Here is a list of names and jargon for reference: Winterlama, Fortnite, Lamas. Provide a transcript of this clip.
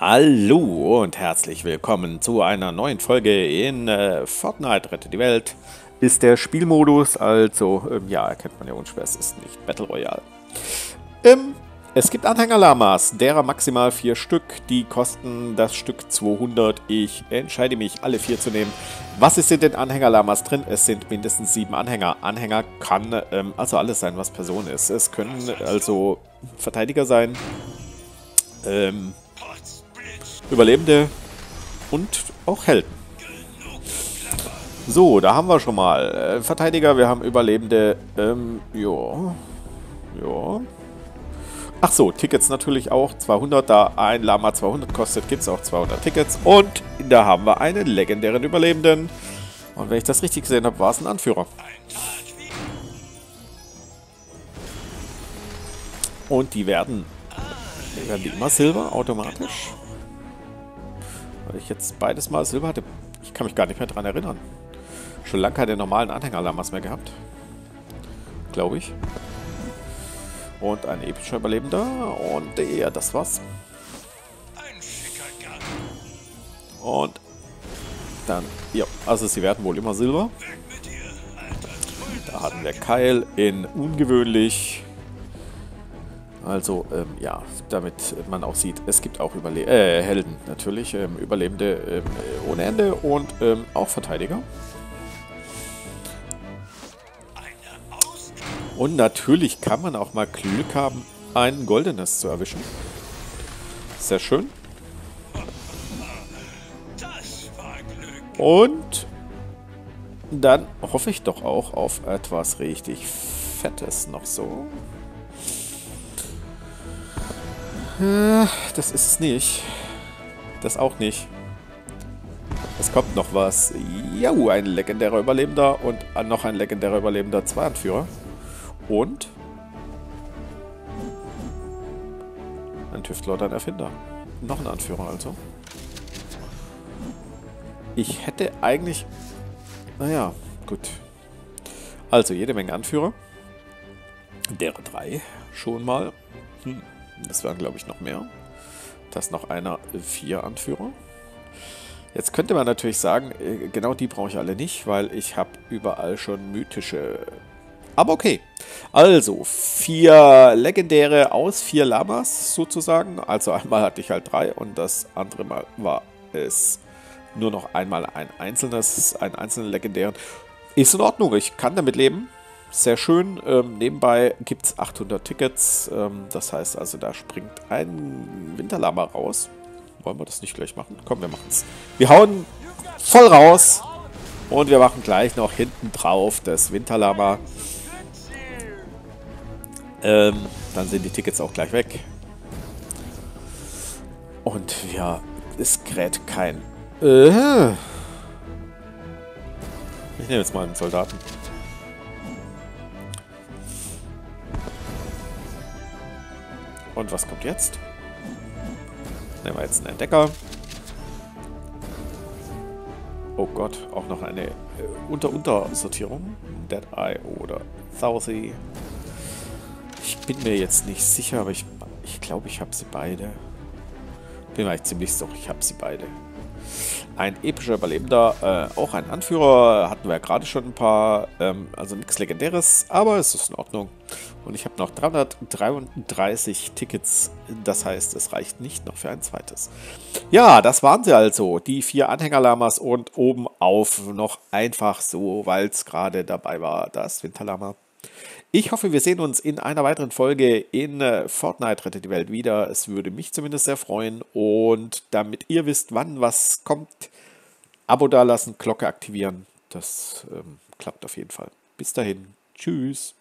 Hallo und herzlich willkommen zu einer neuen Folge in Fortnite Rette die Welt. Ist der Spielmodus, also, ja, erkennt man ja unschwer, es ist nicht Battle Royale. Es gibt Anhänger-Lamas, derer maximal 4 Stück, die kosten das Stück 200. Ich entscheide mich, alle 4 zu nehmen. Was ist in den Anhänger-Lamas drin? Es sind mindestens 7 Anhänger. Anhänger kann also alles sein, was Person ist. Es können also Verteidiger sein, Überlebende und auch Helden. So, da haben wir schon mal Verteidiger, wir haben Überlebende, Ach so, Tickets natürlich auch, 200, da ein Lama 200 kostet, gibt es auch 200 Tickets. Und da haben wir einen legendären Überlebenden. Und wenn ich das richtig gesehen habe, war es ein Anführer. Und werden die immer Silber automatisch? Weil ich jetzt beides mal Silber hatte, ich kann mich gar nicht mehr dran erinnern. Schon lange keine normalen Anhänger-Lamas mehr gehabt. Glaube ich. Und ein epischer Überlebender. Und ja, das war's. Und dann, ja, also sie werden wohl immer Silber. Da hatten wir Keil in ungewöhnlich. Also, ja, damit man auch sieht, es gibt auch Helden natürlich, Überlebende ohne Ende und auch Verteidiger. Und natürlich kann man auch mal Glück haben, ein goldenes zu erwischen. Sehr schön. Und dann hoffe ich doch auch auf etwas richtig Fettes noch so. Das ist es nicht. Das auch nicht. Es kommt noch was. Ja, ein legendärer Überlebender und noch ein legendärer Überlebender, 2 Anführer. Und ein Tüftler oder ein Erfinder. Noch ein Anführer also. Ich hätte eigentlich... Naja, gut. Also jede Menge Anführer. Deren 3 schon mal. Das waren, glaube ich, noch mehr. Das noch einer, 4 Anführer. Jetzt könnte man natürlich sagen, genau die brauche ich alle nicht, weil ich habe überall schon mythische... Aber okay. Also, 4 legendäre aus 4 Lamas sozusagen. Also einmal hatte ich halt 3 und das andere Mal war es nur noch einmal einen einzelnen legendären. Ist in Ordnung, ich kann damit leben. Sehr schön. Nebenbei gibt es 800 Tickets. Das heißt also, da springt ein Winterlama raus. Wollen wir das nicht gleich machen? Komm, wir machen es. Wir hauen voll raus und wir machen gleich noch hinten drauf das Winterlama. Dann sind die Tickets auch gleich weg. Und ja, es kräht kein... Ich nehme jetzt mal einen Soldaten. Und was kommt jetzt? Nehmen wir jetzt einen Entdecker. Oh Gott, auch noch eine Unter-Unter-Sortierung. Dead Eye oder Thousy. Ich bin mir jetzt nicht sicher, aber ich glaube, ich habe sie beide. Bin mir eigentlich ziemlich sicher, ich habe sie beide. Ein epischer Überlebender, auch ein Anführer, hatten wir ja gerade schon ein paar, also nichts Legendäres, aber es ist in Ordnung. Und ich habe noch 333 Tickets, das heißt, es reicht nicht noch für ein zweites. Ja, das waren sie also, die 4 Anhänger-Lamas und oben auf noch einfach so, weil es gerade dabei war, das Winterlama. Ich hoffe, wir sehen uns in einer weiteren Folge in Fortnite Rettet die Welt wieder. Es würde mich zumindest sehr freuen. Und damit ihr wisst, wann was kommt, Abo dalassen, Glocke aktivieren. Das klappt auf jeden Fall. Bis dahin. Tschüss.